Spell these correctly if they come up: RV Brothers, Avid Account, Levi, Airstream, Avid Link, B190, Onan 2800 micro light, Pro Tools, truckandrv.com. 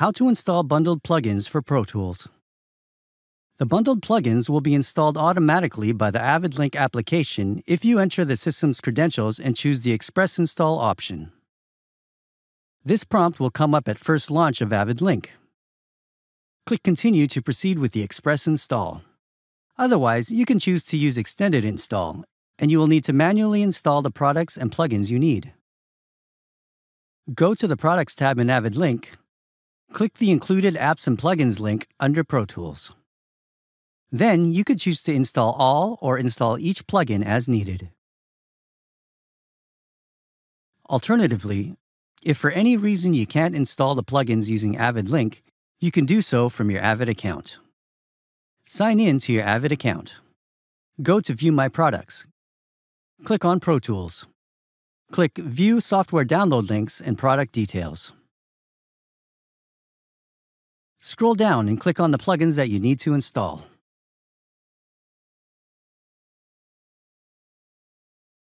How to install bundled plugins for Pro Tools. The bundled plugins will be installed automatically by the Avid Link application if you enter the system's credentials and choose the Express Install option. This prompt will come up at first launch of Avid Link. Click Continue to proceed with the Express Install. Otherwise, you can choose to use Extended Install, and you will need to manually install the products and plugins you need. Go to the Products tab in Avid Link. Click the Included Apps and Plugins link under Pro Tools. Then you could choose to install all or install each plugin as needed. Alternatively, if for any reason you can't install the plugins using Avid Link, you can do so from your Avid account. Sign in to your Avid account. Go to View My Products. Click on Pro Tools. Click View Software Download Links and Product Details. Scroll down and click on the plugins that you need to install.